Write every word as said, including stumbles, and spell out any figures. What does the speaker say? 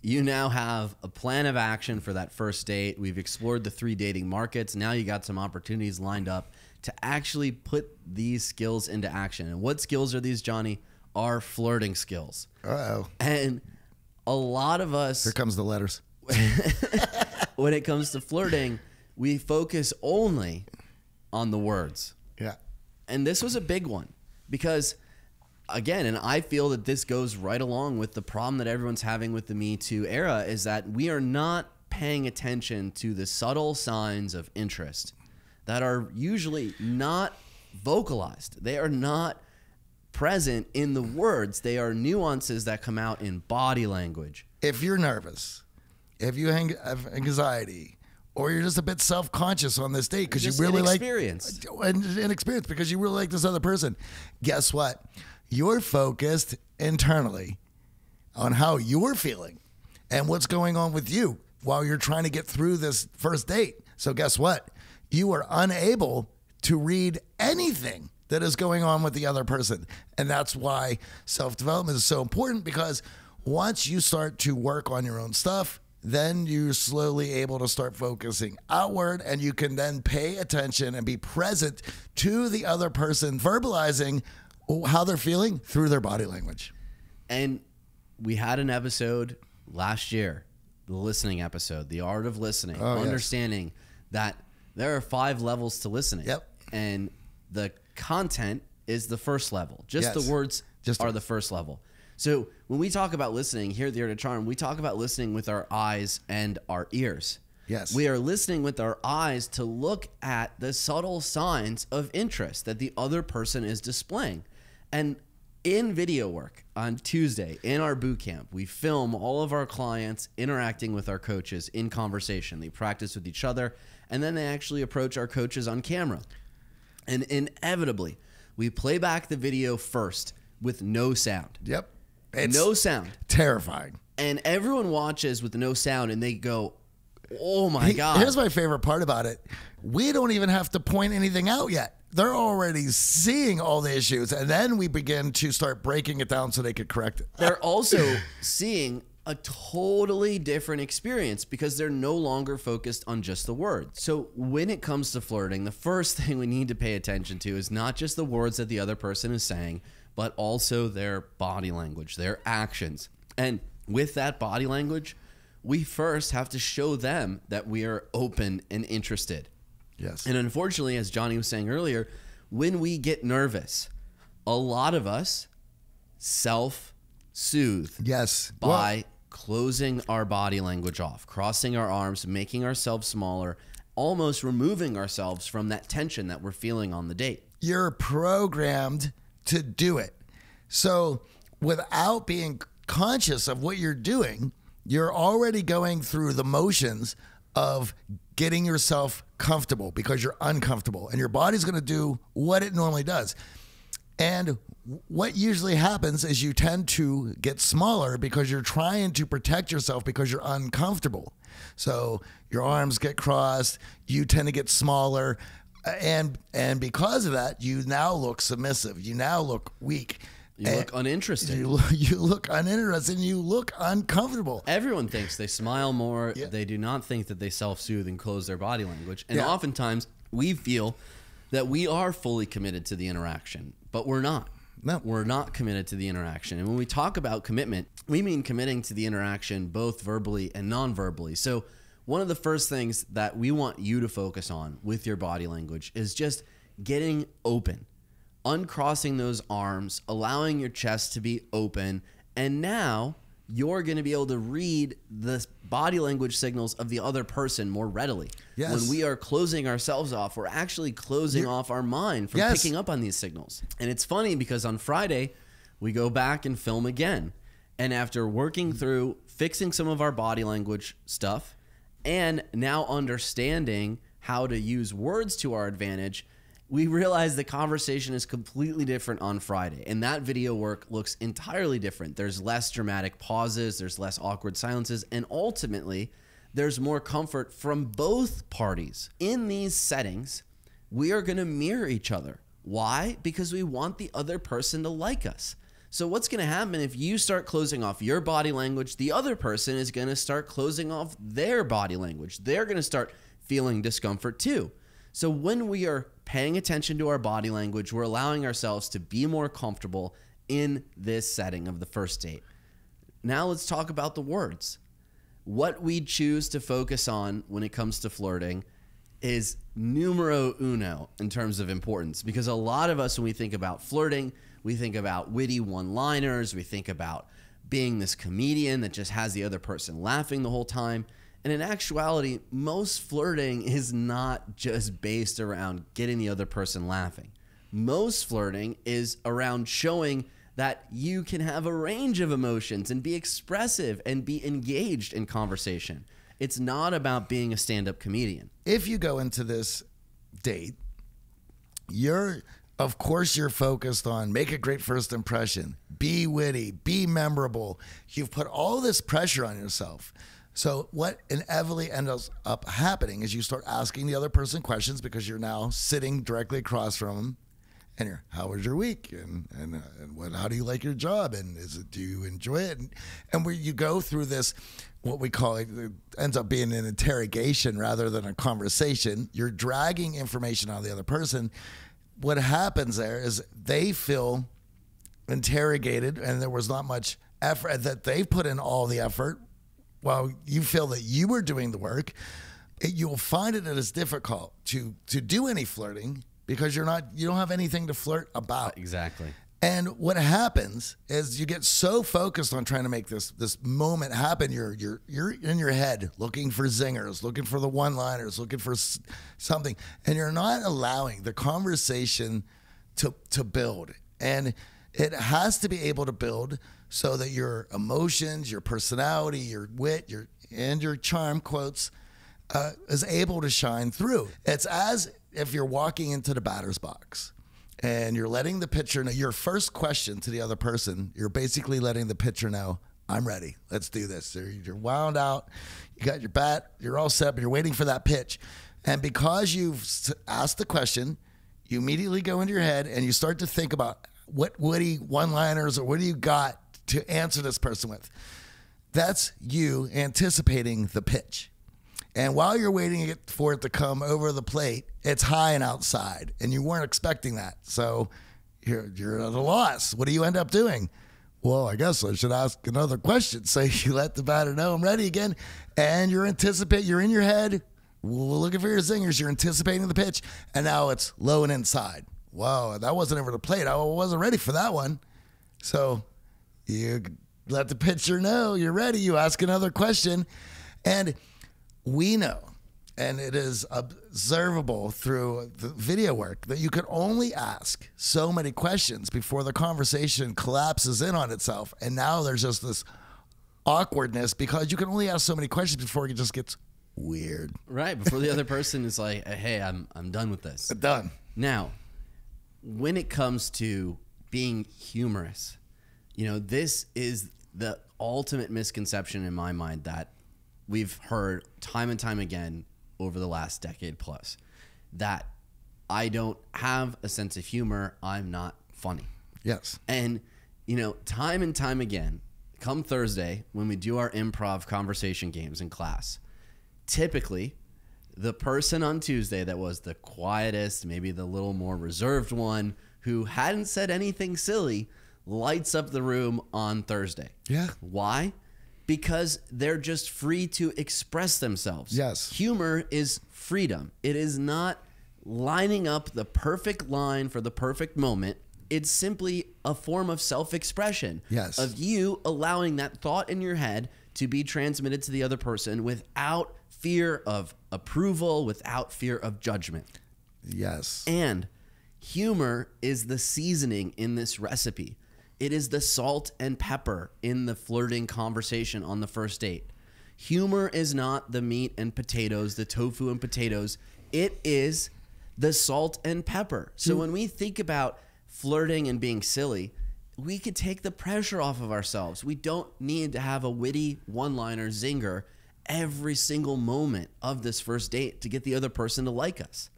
You now have a plan of action for that first date. We've explored the three dating markets. Now you got some opportunities lined up to actually put these skills into action. And what skills are these, Johnny? Are flirting skills. Uh-oh. And a lot of us... Here comes the letters. When it comes to flirting, we focus only on the words. Yeah. And this was a big one because... Again, and I feel that this goes right along with the problem that everyone's having with the Me Too era is that we are not paying attention to the subtle signs of interest that are usually not vocalized. They are not present in the words. They are nuances that come out in body language. If you're nervous, if you have anxiety, or you're just a bit self-conscious on this date because you really like... Inexperienced. Inexperienced because you really like this other person. Guess what? You're focused internally on how you're feeling and what's going on with you while you're trying to get through this first date. So guess what? You are unable to read anything that is going on with the other person. And that's why self-development is so important, because once you start to work on your own stuff, then you're slowly able to start focusing outward, and you can then pay attention and be present to the other person, verbalizing how they're feeling through their body language. And we had an episode last year, the listening episode, the art of listening, oh, understanding yes. that there are five levels to listening. Yep. And the content is the first level. Just yes. the words Just are the first level. So when we talk about listening here at The Art of Charm, we talk about listening with our eyes and our ears. Yes. We are listening with our eyes to look at the subtle signs of interest that the other person is displaying. And in video work on Tuesday, in our boot camp, we film all of our clients interacting with our coaches in conversation. They practice with each other, and then they actually approach our coaches on camera. And inevitably, we play back the video first with no sound. Yep. It's no sound. Terrifying. And everyone watches with no sound, and they go, oh, my God. Here's my favorite part about it. We don't even have to point anything out yet. They're already seeing all the issues, and then we begin to start breaking it down so they could correct it. They're also seeing a totally different experience because they're no longer focused on just the words. So when it comes to flirting, the first thing we need to pay attention to is not just the words that the other person is saying, but also their body language, their actions. And with that body language, we first have to show them that we are open and interested. Yes. And unfortunately, as Johnny was saying earlier, when we get nervous, a lot of us self-soothe yes. by well, closing our body language off, crossing our arms, making ourselves smaller, almost removing ourselves from that tension that we're feeling on the date. You're programmed to do it. So without being conscious of what you're doing, you're already going through the motions of getting yourself comfortable because you're uncomfortable, and your body's going to do what it normally does. And what usually happens is you tend to get smaller because you're trying to protect yourself because you're uncomfortable. So your arms get crossed, you tend to get smaller, and and because of that, you now look submissive, you now look weak. You look uninterested. You, you look uninterested and you look uncomfortable. Everyone thinks they smile more. Yeah. They do not think that they self-soothe and close their body language. And yeah. oftentimes we feel that we are fully committed to the interaction, but we're not. No. We're not committed to the interaction. And when we talk about commitment, we mean committing to the interaction both verbally and non-verbally. So one of the first things that we want you to focus on with your body language is just getting open. Uncrossing those arms, allowing your chest to be open, and now you're going to be able to read the body language signals of the other person more readily. Yes. When we are closing ourselves off, we're actually closing you're, off our mind from yes. picking up on these signals. And it's funny because on Friday, we go back and film again. And after working through fixing some of our body language stuff and now understanding how to use words to our advantage, we realize the conversation is completely different on Friday, and that video work looks entirely different. There's less dramatic pauses, there's less awkward silences, and ultimately, there's more comfort from both parties. In these settings, we are gonna mirror each other. Why? Because we want the other person to like us. So what's going to happen if you start closing off your body language? The other person is going to start closing off their body language. They're going to start feeling discomfort too. So when we are paying attention to our body language, we're allowing ourselves to be more comfortable in this setting of the first date. Now let's talk about the words. What we choose to focus on when it comes to flirting is numero uno in terms of importance, because a lot of us, when we think about flirting, we think about witty one-liners, we think about being this comedian that just has the other person laughing the whole time. And in actuality, most flirting is not just based around getting the other person laughing. Most flirting is around showing that you can have a range of emotions and be expressive and be engaged in conversation. It's not about being a stand-up comedian. If you go into this date, you're, of course, you're focused on make a great first impression, be witty, be memorable. You've put all this pressure on yourself. So what inevitably ends up happening is you start asking the other person questions because you're now sitting directly across from them. And you're, how was your week? And, and, uh, and what, how do you like your job? And is it, do you enjoy it? And, and where you go through this, what we call it, it ends up being an interrogation rather than a conversation. You're dragging information out of the other person. What happens there is they feel interrogated and there was not much effort that they put in all the effort while you feel that you were doing the work. It, you'll find it as difficult to, to do any flirting because you're not, you don't have anything to flirt about. Exactly. And what happens is you get so focused on trying to make this this moment happen, you're you're you're in your head looking for zingers, looking for the one-liners, looking for something, and you're not allowing the conversation to to build. And it has to be able to build so that your emotions, your personality, your wit, your and your charm quotes uh, is able to shine through. It's as if you're walking into the batter's box and you're letting the pitcher know, your first question to the other person, you're basically letting the pitcher know, I'm ready, let's do this. You're wound out, you got your bat, you're all set up, you're waiting for that pitch. And because you've asked the question, you immediately go into your head and you start to think about what witty one-liners or what do you got to answer this person with. That's you anticipating the pitch. And while you're waiting for it to come over the plate, it's high and outside, and you weren't expecting that. So you're, you're at a loss. What do you end up doing? Well, I guess I should ask another question. So you let the batter know I'm ready again, and you're anticipate. You're in your head. We're looking for your zingers. You're anticipating the pitch, and now it's low and inside. Whoa, that wasn't over the plate. I wasn't ready for that one. So you let the pitcher know you're ready. You ask another question, and we know, and it is observable through the video work, that you can only ask so many questions before the conversation collapses in on itself. And now there's just this awkwardness because you can only ask so many questions before it just gets weird. Right, before the other person is like, hey, I'm, I'm done with this. I'm done. Now, when it comes to being humorous, you know, this is the ultimate misconception in my mind that we've heard time and time again over the last decade plus, that I don't have a sense of humor, I'm not funny. Yes. And, you know, time and time again, come Thursday when we do our improv conversation games in class, typically the person on Tuesday that was the quietest, maybe the little more reserved one who hadn't said anything silly, lights up the room on Thursday. Yeah. Why? Because they're just free to express themselves. Yes. Humor is freedom. It is not lining up the perfect line for the perfect moment. It's simply a form of self-expression. Yes. Of you allowing that thought in your head to be transmitted to the other person without fear of approval, without fear of judgment. Yes. And humor is the seasoning in this recipe. It is the salt and pepper in the flirting conversation on the first date. Humor is not the meat and potatoes, the tofu and potatoes. It is the salt and pepper. So when we think about flirting and being silly, we could take the pressure off of ourselves. We don't need to have a witty one-liner zinger every single moment of this first date to get the other person to like us.